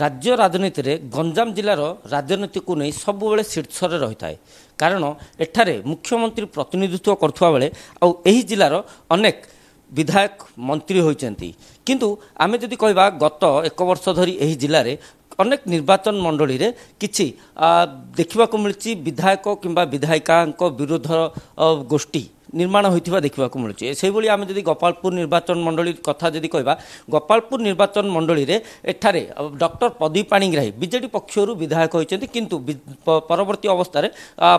राज्य राजनीति रे गंजाम जिलार राजनीति को नहीं सब बेले शीर्ष रे रही थाए कारण एठारे मुख्यमंत्री प्रतिनिधित्व करथुवा बेले आ एही जिलार अनेक विधायक मंत्री होइचेंती किंतु आमे जदि कहबा गत एक वर्ष धरी एही जिल्ला रे अनेक निर्वाचन मंडली रे किछि देखिबा को मिलछि विधायक किंबा विधायिका विरोध गोष्ठी निर्माण होता देखा मिलूँ से आम जब गोपालपुर निर्वाचन मंडली कथा जी कह गोपालपुर निर्वाचन मंडली रे एठारे डॉक्टर प्रदीप पाणिग्राही बीजेपी पक्षर विधायक होती किंतु परवर्ती अवस्था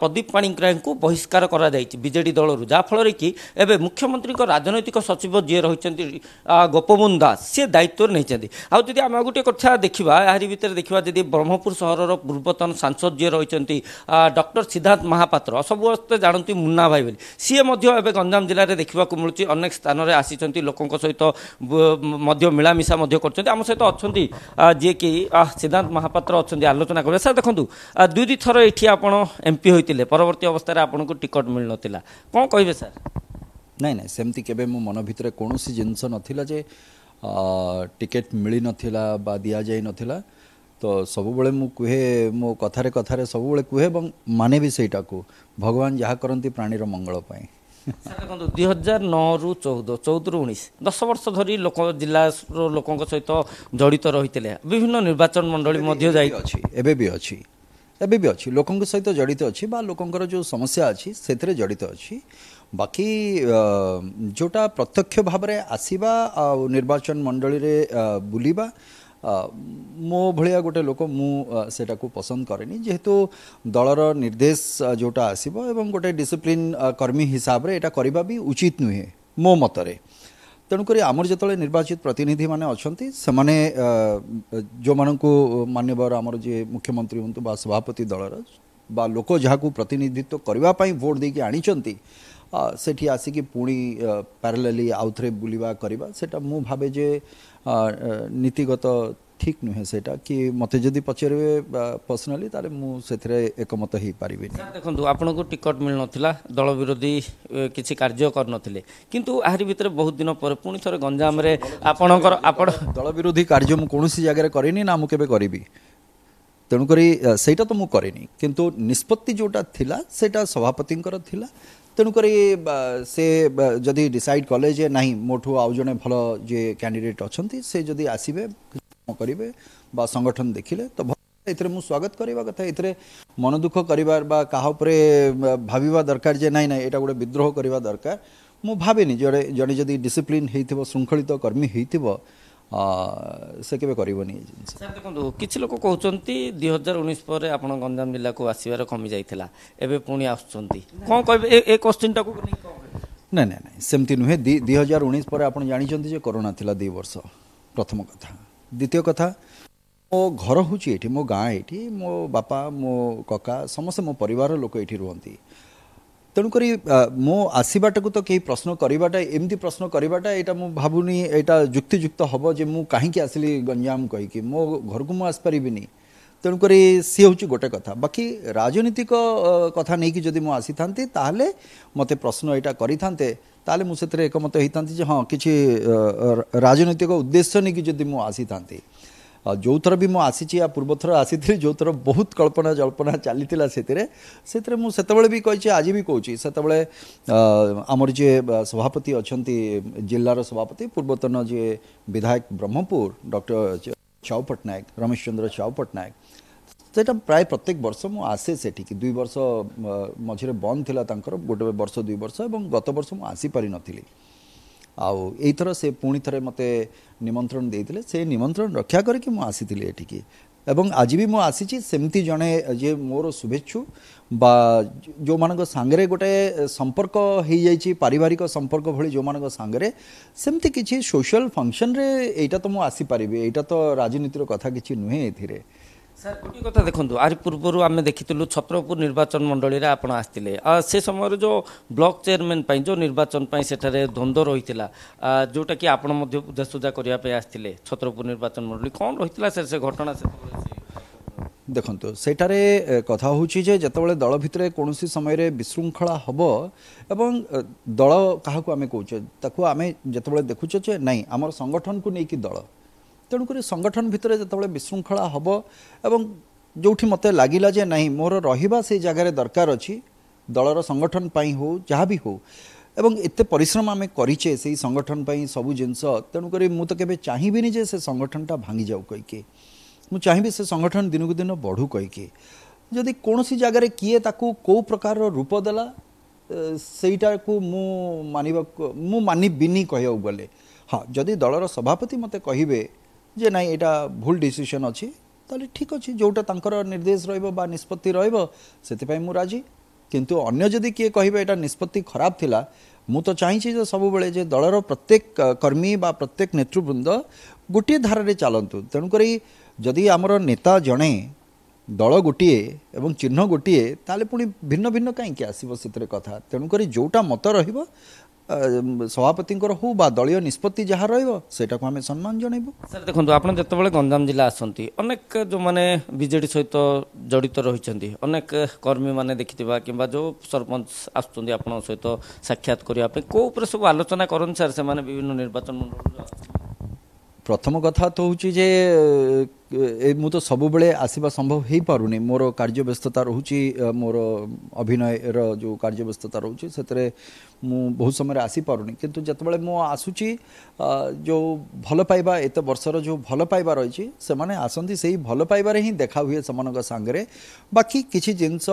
प्रदीप पाणिग्राही को बहिष्कार करा बीजेपी दलर जहाँफल कि एवं मुख्यमंत्री राजनैतिक सचिव जी रही गोपबंधु दास सी दायित्व नहीं आदि आम गोटे कथा देखा यार भितर देखा जी ब्रह्मपुर सहर पूर्वतन सांसद जी रही डॉक्टर सिद्धांत महापात्र सब जानते मुन्ना भाई सी एवं गंजाम जिले में देखा मिलूँ अनेक स्थान में आसी लोक सहित मिलामिशा करते आम सहित अच्छा जी कि सिद्धांत महापात्र अच्छा आलोचना करें सर देखो दुई थर ये आपड़ एमपी होते परवर्ती अवस्था आपन को टिकट मिल ना कौन कहे सर ना ना सेमती के मो मन भर कौन जिनस ना जे टिकेट मिल नाला बा दि जा ना तो सबुबले मु कहे मो कथारे कथारे सबुबले कहे माने भी सेटा को भगवान जहाँ करती प्राणीर मंगल पाए देखो 2009 रु 2014 14 रु 19 10 वर्ष धरी लोक जिला लोक सहित जड़ित रही विभिन्न निर्वाचन मंडली एबे भी अच्छी लोक सहित जड़ित अच्छी लोकंर जो समस्या अच्छी से जड़ित अच्छी बाकी जोटा प्रत्यक्ष भाव में आसवा निर्वाचन मंडली रे बुलवा मो भाया गोटे लोक मुटा को पसंद कैनि जेहेतु दलर निर्देश जोटा आसब एवं गोटे डिसिप्लिन कर्मी हिसाब रे एटा करबा भी उचित नुहे मो मतरे तेणुकर आमर जो निर्वाचित प्रतिनिधि माने अछंती सेमाने जो मानकू मान्यवर आमर जे मुख्यमंत्री हूँ बा सभापति दलर बा लोक जहाँकू प्रतिनिधित्व करने भोट देके आनिछंती सेठी आसिकी पुणी पैरेलली आउथरे बुलवा करवा सेटा मु भावे जे नीतिगत ठीक नुहे सेटा कि मते जदि पचारे पर्सनाली तारे मु सेथरे एकमत ही पारिबे सर देखंतु आपन को टिकट मिल नथिला दल विरोधी किछि कार्य कर नथिले किंतु आहारी भीतर बहुत दिन पर पुणी थरे गंजाम रे आपनकर आपण दल विरोधी कार्य मु कोनोसी जगह रे करिनी ना मु केबे करिबी तेणुकरी सेटा तो मु करिनी किंतु निष्पत्ति जोटा थिला सेटा सभापतिंकर थिला तेणुक से जदि डिसाइड कले जे ना मोठू आउ जने भल जे कैंडिडेट अच्छा से जदि आसबे करेंगे बा संगठन देखिले तो भल मु स्वागत करवा कथा ए मन दुख करिवार बा कहा उपरे भाविबा दरकार जे ना एटा गोटे विद्रोह करवा दरकार मु भावेनी जड़े जड़े जदि डिसिप्लिन हेइथिबो शृंखलित कर्मी हेइथिबो से केबे करबनी सर देखो किसी लोक कहते 2019 पर आप गंजाम जिला को आसबार कमी जाता एवं पुणी आँ कह क्वेश्चन टाक ना ना ना सेमती नुहे 2019 पर आप जानते कोरोना था 2 वर्ष प्रथम कथा द्वितीय कथा मो घर हूँ ये मो गाँ ये मो बापा मो कका समस्ते मो परिवार लोक ये रुहंती तेणुक मो आसवाटा को तो कहीं प्रश्न करवाटा एमती प्रश्न करवाटा यहाँ मुझे भावुनी यहाँ जुक्तियुक्त हम जे मु कहीं आसली गंजाम कहीकि मो घर को मुझे तेणुक सी हूँ गोटे कथा बाकी राजनीतिक कथा नहीं कि जदि मुझे आसी मत प्रश्न यहाँ करते मुझे एकमत होता हाँ कि राजनीतिक उद्देश्य नहीं कि जदि मुझे आसी जो थर भी मु आसी पूर्व थर आसी जो थर बहुत कल्पना जल्पना चली से मुझे भी कही आज भी कौच से आमर जे सभापति अच्छा जिलार सभापति पूर्वतन जे विधायक ब्रह्मपुर डॉक्टर छाऊ पट्टनायक रमेश चंद्र छाऊ पट्टनायक से प्राय प्रत्येक वर्ष मु आसे से 2 वर्ष मझे बंद था गोटे वर्ष 2 वर्ष और गत वर्ष मु आसी पारि नी आउ एथर से पुणी थे मत निमंत्रण देते से निमंत्रण रक्षा करके मुझे एठिकी एवं आज भी मुझे आसी सेमती जड़े जे मोर शुभेच्छु बा जो मान सांगे गोटे संपर्क हो जाए पारिवारिक संपर्क भली जो मान सांगे सेमती किसी सोशल फंक्शन रे एटा तो मुझे आसीपारि एटा तो राजनीतिर कथा कि नुहे ए सर गोटे कथा देखो आर पूर्व आम देखीलु छत्रपुर निर्वाचन मंडली आप आसते से समय जो ब्लॉक चेयरमैन पर जो निर्वाचन से द्वंद्व रही जोटा कि आप बुझासुझा करने आसते छत्रपुर निर्वाचन मंडली कौन रही सर से घटना देखो सेठारे कथा हूँ जितेबाला दल भितर कौन समय विशृंखला हम एवं दल क्या आम कौचे आम जिते देखुचे जे नाई आम संगठन को लेकिन दल तेणुकर संगठन भितर जो विशृंखला हम एवं जो मत लगिला जे ना मोर रहा से जगार दरकार अच्छी दलर संगठन हो जहाँ भी हो एवं एत परिश्रम आम करे से संगठन पर सब जिन तेणुक मुझे केवे चाहिए जे से संगठनटा भांगी जाऊ कहीकि मुझे चाहिए से संगठन दिनकू दिन बढ़ू कहीकि जदि कौन सी जगार किए ताकू को प्रकार रूप देला सेटा को मु मानविनी कहू गले हाँ जदि दलर सभापति मत कहे जे ना यहाँ भूल डिसीजन अच्छी तेल ठीक अच्छे जोटा तांकर निर्देश रहा निष्पत्ति रही मु राजी किंतु अन्य जदि किए कहे यहाँ निष्पत्ति खराब थिला मु तो चाहिए सब बेले दलर प्रत्येक कर्मी बा प्रत्येक नेतृवृंद गोटे धारे चलतु तेणुक जदि आमर नेता जड़े दल गोटे एवं चिन्ह गोटे ताले पुणी भिन्न भिन्न कहीं आसव से कथा तेणुक जोटा मत रहा सभापति हो दलय निष्पत्ति जहाँ रहा को आम सम्मान जनइबो। सर देखो आप जो गंजाम जिला आसती अनेक जो मैंने बीजेडी सहित जड़ित रही अनेक कर्मी मैंने देखा कि जो सरपंच आसुच्च आपण सहित साक्षात करने को सब आलोचना करन सर से विभिन्न निर्वाचन मंडल प्रथम कथा तो हूँ मु तो सब बेले आसवा संभव हो पारे मोर कार्यव्यस्तता रोचे मोर अभिनयर जो कार्यव्यस्तता रोचे से बहुत समय आसीपारे कितु जिते मु आसूची जो भल पाइबा एत बर्षर जो भल पाइबा रही से आसती से ही भल पाइबार हिं देखा हुए से सांगे बाकी किसी जिनस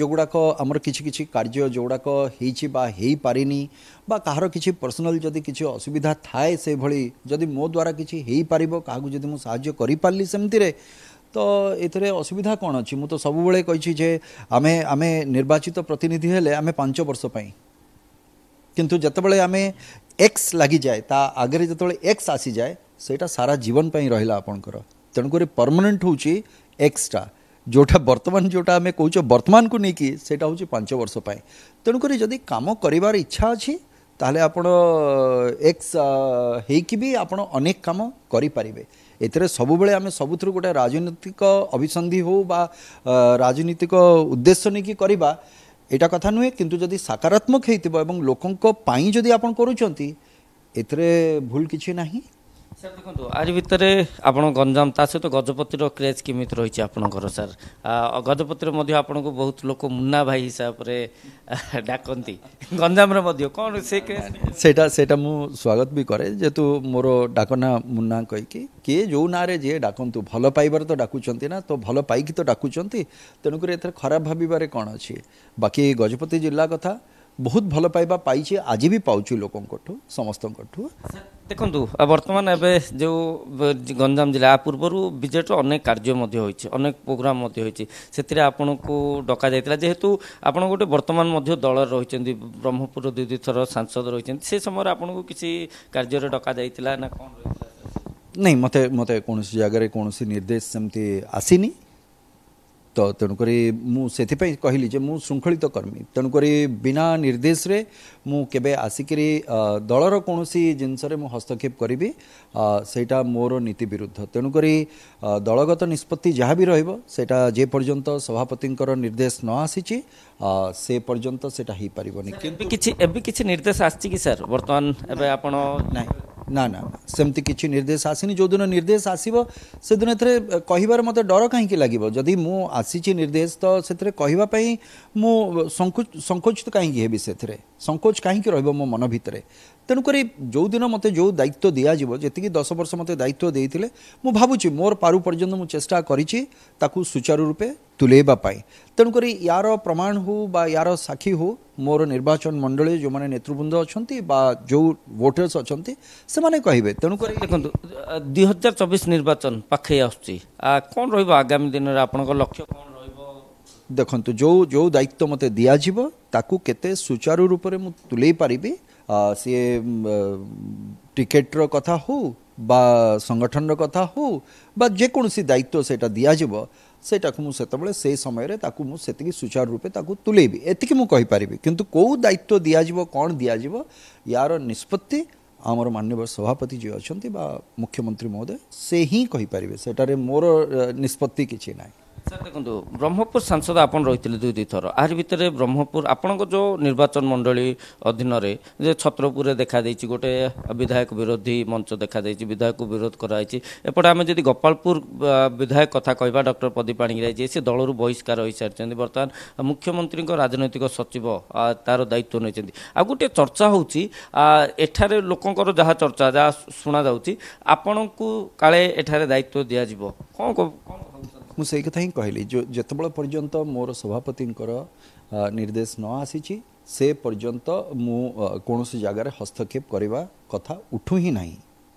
जोगुड़ाक आमर कि कार्य जोगुड़ाक हो पारिनी बा कहार किसी पर्सनल जदि किसी असुविधा थाए से भली जदि मो द्वारा किसी हो पार क्या जब मुझे करी सेमती तो ये असुविधा कौन अच्छी मुझे तो सब बेले कही आमे आमे निर्वाचित प्रतिनिधि हेले आमे 5 वर्ष पई किंतु जतबले आमे एक्स लगी जाए ता आगे जतबले एक्स आसी जाए सेटा सारा जीवन पर रहा आपणकर तेणुक परमानेंट हूँ एक्सटा जोटा बर्तमान जोटा आम कौच बर्तमान को लेकिन सेटा हूँ 5 वर्ष तेणुक जदि काम करार इच्छा अच्छी ताहले आपण एक्स होइकि भी आपण अनेक काम करें एतरे सब बेले आम सबुथ गोटे राजनीतिक अभिसंधि हो बा राजनीतिक उद्देश्य नहीं करवा एटा कथा नुहे किंतु जदि सकारात्मक होइतिबो एवं लोकंको पाई जदि आपण करूचंती एतरे भूल किछि नाही। सर देखो आज भितर आप गंजाम ता सहित गजपतिर क्रेज केमी रही आपंकर सर गजपतिर को बहुत लोग मुन्ना भाई हिसाब से डाकती गंजाम कौन से क्रेज सेटा मु स्वागत भी करे जेतु मोर डाकना मुन्ना कहीकि किए जो ना जी डाकतु भल पाइबार तो डाकुंत ना तो भल पाइक तो डाकुंत तेणुक एथर खराब भाव कौन अच्छे बाकी गजपति जिला कथा बहुत भल पाइबा पाई आज भी पाऊँ लोकंठ समस्त देखु बर्तमान एवं जो गंजाम जिला पूर्वर विजेट अनेक कार्य अनेक प्रोग्राम से आपन को डका जाता जेहेतु आप गोटे बर्तमान दल रही ब्रह्मपुर दुई थर सांसद रही से समय आपन को किसी कार्य डका जाता ना कौन रही नहीं मत मत कौन जगार कौन निर्देश सेमती आसनी तो तेणुक मुझे कहली श्रृंखलित कर्मी तेणुक बिना निर्देश रे मुझे आसिक दलर कौन जिन हस्तक्षेप करी सेटा मोर नीति विरुद्ध तेणुक दलगत निष्पत्ति जहाँ भी रहा जे पर्यंत सभापति निर्देश न आसी से पर्यंत सेटा हो पारबनी कि निर्देश आसी कि सर बर्तमान ना ना ना सेमती किसी निर्देश आसनी जो दिन निर्देश आसव से दिन ए कहार मत डर कहीं लगे जदि मु आसी निर्देश तो से कहवाई मु संकोच कहीं हेबी से संकोच कहीं रो मन भितर तेणुक जो दिन मत जो दायित्व दिजाव जी 10 वर्ष मत दायित्व देते मु भावुची मोर पारु पर्यंत मु चेष्टा कर सुचारू रूपे तुलेबाई तेणुक यार प्रमाण हो बा यार साक्षी हो मोर निर्वाचन मंडली जो मैंने नेतृवृंद अच्छा जो वोटर्स अच्छा से कहे तेणुक देखो 2024 निर्वाचन पाखे आन रगामी दिन में आपंक लक्ष्य कौन रखु जो जो दायित्व मत दिजाव ताकू के सुचारू रूप से मुझे तुले पारि सी टिकेट्र कथा हो बा संगठन कथा हो बा जेकोण दायित्व सेटा दिजाव सेटा को मुझे से समय ताकू मुझे सुचारू रूपे तुलेबी एति मुझे किंतु कौ दायित्व दिजाव कौन दिजाव यार निष्पत्ति आमर माननीय सभापति जी अच्छा मुख्यमंत्री महोदय से ही कहींपर से मोर निष्पत्ति किसी ना। सर देखो ब्रह्मपुर सांसद आपन रही दुई दुई थर आर भितर ब्रह्मपुर आपण को जो निर्वाचन मंडली अधीन में छत्रपुर देखा देछि गोटे विधायक विरोधी मंच देखा देछि विधायक विरोध कराई एपटे आम जब गोपालपुर विधायक कथा कहवा डॉक्टर प्रदीप पाणिग्राही से दलरू बहिष्कार हो सारी बर्तमान मुख्यमंत्री राजनैतिक सचिव तार दायित्व नहीं आ गोटे चर्चा होठार लोकंर जहाँ चर्चा जहाँ शुणा आपण को काले एठार दायित्व दिज्व कौन कौन मुझे कथा ही कहली जो जितेबल पर्यंत मोर सभापति निर्देश न आसी से पर्यंत मु कौन सी जगार हस्तक्षेप करवा कथा उठू ही ना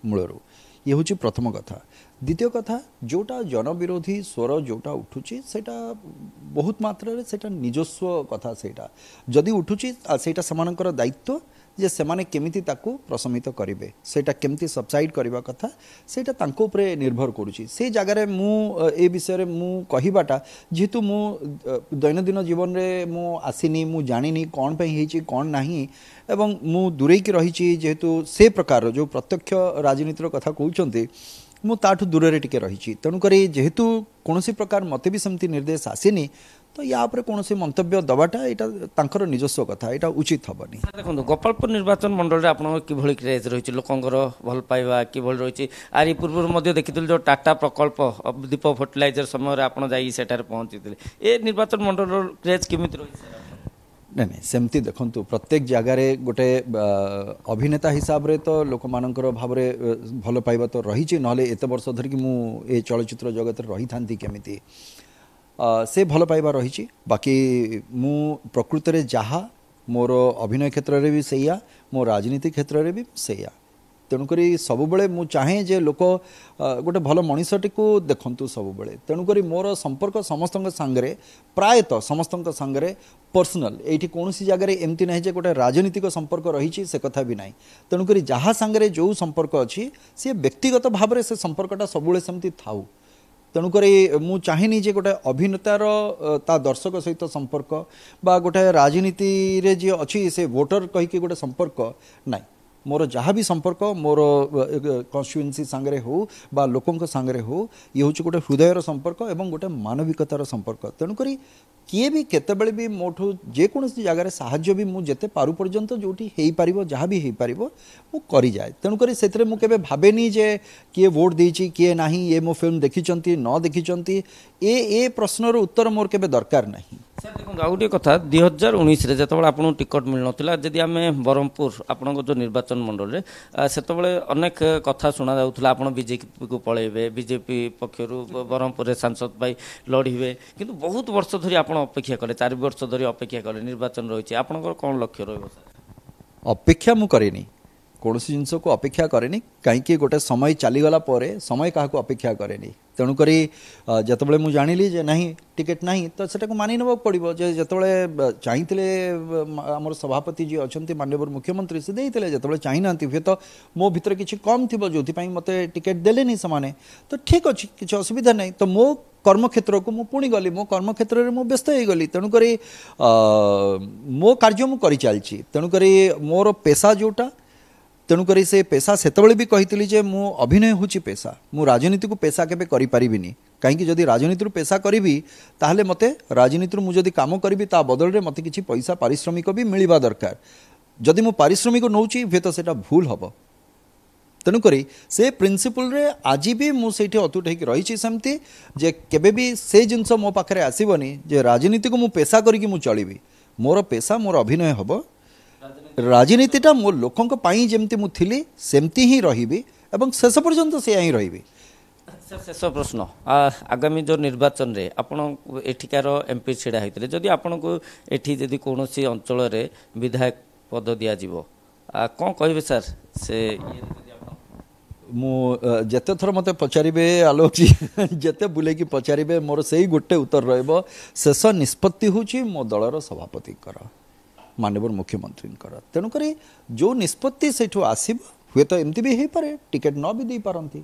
मूलर ये हूँ प्रथम कथा। द्वितीय कथा जोटा जनविरोधी स्वर जोटा उठुची सेटा बहुत मात्रा सेटा निजस्व कथा सेटा जदि उठुची सेटा समानकर दायित्व जे सेमाने केमिति ताकू प्रशमित करेंगे सेटा केमिति सबसाइड करवा कथा सेटा तांको उपरे निर्भर करुच्ची से जगार मु ए विषय मु कहबाटा जेहेतु मु दैनंदिन जीवन में मु आसीनी मु जानी कौन पर कौन नहीं एवं मु दूरेक रही जेहेतु से प्रकार जो प्रत्यक्ष राजनीतिर कथा कहते मु ताठू दूर टिके रही तेणुक जेहेतु कौन प्रकार मत भी सेमती निर्देश आसीनी तो या पर कौन से मंतव्य दबाटा यहाँ निजस्व कथा यहाँ उचित हेनी। देखो गोपालपुर निर्वाचन मंडल में किभली क्रेज रही लोकंर भल पाइबा किभली रही आर पूर्व देखी जो टाटा प्रकल्प दीप फर्टिलाइजर समय आप पहुंची ए निर्वाचन मंडल क्रेज केमी रही ना सेमती देखु प्रत्येक जगार गोटे अभिनेता हिसाब से तो लोक मान भाव भल पाइबा तो रही नए वर्ष धरिक मुझे चलचित्र जगत रही था केमी से भल पाइबा रही बाकी मु प्रकृत रे जहा मोर अभिनय क्षेत्र रे भी सेया मो राजनीति क्षेत्र रे भी सेया तेणुक सबुबले मु चाहे जे लोक गोटे भल मनीषटी को देखंतु सबुबले तेणुक मोर संपर्क समस्त सांगरे प्रायत समस्त सांगरे पर्सनल एठी कौन सी जगह एमती नहीं जे गोटे राजनीतिक संपर्क रही से कथा भी नहीं तेणुक जहाँ सांगरे जो संपर्क अच्छी सी व्यक्तिगत भाव में से संपर्कटा सबुले सेमती थाउ तेणुक मु चाहेनी जे गोटे अभिनेतार ता दर्शक सहित संपर्क बा गोटे राजनीति रे जे अछि से वोटर कहिके गोटे संपर्क नाई मोर जहाँ भी संपर्क मोर कन्स्टिट्युएन्सी सांगरे हो बा लोकंक सांगरे हो ये हूँ गोटे हृदयर संपर्क एवं गोटे मानविकतार संपर्क तेणुक किए भी केतबेले भी मोठू जेकोसी से जगार साहाय्य भी मुझे जेते पारू पर्यंत जोटी हेई पारिबो जहाँ भी हेई पारिबो मु करी जाए तेणुक से मु केबे भाबेनी जे किए वोट देइछि किए नाही ये मो फिल्म देखिचंती न देखिचंती ए प्रश्नर उत्तर मोर केबे दरकार नाही। सर देखो आउ गोटे कथा 2019 रे जतबेले आपन टिकट मिलनथिला जदि आमे ब्रह्मपुर आपन को जो निर्वाचन मंडल रे सेतबेले अनेक कथा सुना जाउथला आपन बीजेपी को पळेबे बीजेपी पक्षरु ब्रह्मपुर रे सांसद भाई लढीबे किंतु बहुत वर्ष धरि आपन अपेक्षा कले 4 वर्ष धरि अपेक्षा कले निर्वाचन रहिछि आपन को कोन लक्ष्य रहबो? सर अपेक्षा मु करेनी कौन सी जिनस को अपेक्षा करेनी कहीं गोटे समय चलीगला समय क्या अपेक्षा कैरेनि तेणुक जितेबाला मुझे जानी जे ना टिकेट ना तो सैटा मानि नाक पड़ो जो चाहिए आम सभापति जी अच्छा माननीय मुख्यमंत्री सी देते जो चाहना हे तो मो भर कि कम थी जो मत टिकेट देले से तो ठीक अच्छे किसी असुविधा ना तो मो कर्मक्षेत्र को मु पुणी गली मो कर्मक्षेत्र में व्यस्त हो गली तेणुक मो कार्य मुझे तेणुक मोर पेशा जोटा तेणुक से पेशा सेतबेले भी कही जे मु अभिनय हूँ पेशा मु राजनीति को पेशा केबे करी पारिबिनी कहीं जदि राजनीति पेशा करी ताहले मते राजनीति मु जदि काम करी ता बदल में मते किछि पैसा पारिश्रमिक भी मिलवा दरकार जदि मु पारिश्रमिक नौची हे तो सेटा भूल हबो तेणुक से प्रिंसिपल रे आज भी मुझे अतुट हो रही सेमती जे केबे भी से जिनस मो पाखे आसबनी जे राजनीति को मु पेशा करी चलबी मोर पेशा मोर अभिनय हबो राजनीतिटा मो लोकंक पाई जेमती मु थिली सेमती ही रही एवं शेष पर्यंत से ही रही। शेष प्रश्न आगामी जो निर्वाचन रे आपण एठिकार एमपी छेड़ा होते जदि आपण को एठी जदि कौन सी अंचल रे विधायक पद दिया जीवो कौन कहबे सर से मु जते थर मते पचारे आलोक जी जते बुले कि पचारे मोर से गोटे उत्तर रहइबो शेष निष्पत्ति होची मो दलर सभापति कर माननीय मुख्यमंत्री तेणुक जो निष्पत्ति से आसब हे तो एमती भी हो पाए टिकेट न भी दे पारती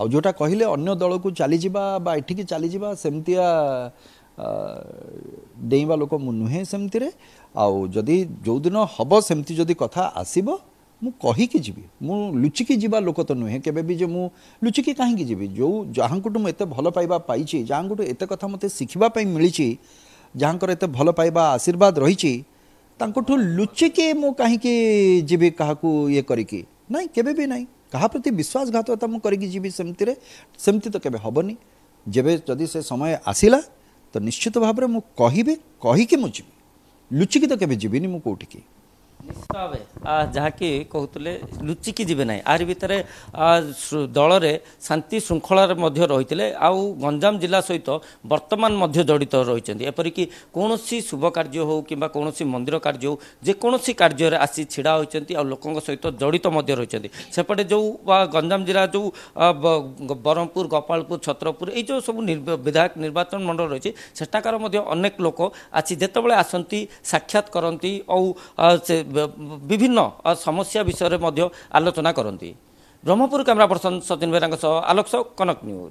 आ जोटा कहले अन्य दल को चलीजा एठिकी चलीजा सेमतिया डेइबा लोक मु नुहे सेमती आदि जो दिन हम सेमती जदि कथा आसब मुझे जी मु लुचिकी जीवा लोक तो नुहे केवे भी जे मु लुचिकी कहीं जी जो जहाँ मुझे भल पाइबा पाई जहाँ एत कथा मत शिखापी मिली जहाँ एत भल पाइबा आशीर्वाद रही लुचिकी मु कहीं जी क्या ये करी ना केवे भी ना क्या प्रति विश्वासघातकता मु करी जी सेमती तो केवे हबनी जेबे जदि से समय आसला तो निश्चित भाव में मुझे कहीकि मुझे लुचिकी तो केवे जीवन मुझे कौटिकी निश्चित भाव जहाँकि कहते लुचिकी जीवे ना आर भितर दल में शांति श्रृंखलार रही गंजाम जिला सहित बर्तमान जड़ित रही एपरिक कौन शुभ कार्य हो कि कौन मंदिर कार्य हो जेकोण कार्य आसी ढड़ा होती लोक सहित जड़ित रही सेपटे जो गंजाम जिला जो ब्रह्मपुर गोपालपुर छत्रपुर ये जो सब विधायक निर्वाचन मंडल रही सेठाकार अनेक लोक आज जितेबाला आसती साक्षात करती और से विभिन्न समस्या विषय में आलोचना करती। Brahmapur camera person Sachin Behera Alok Sahu, Kanak news.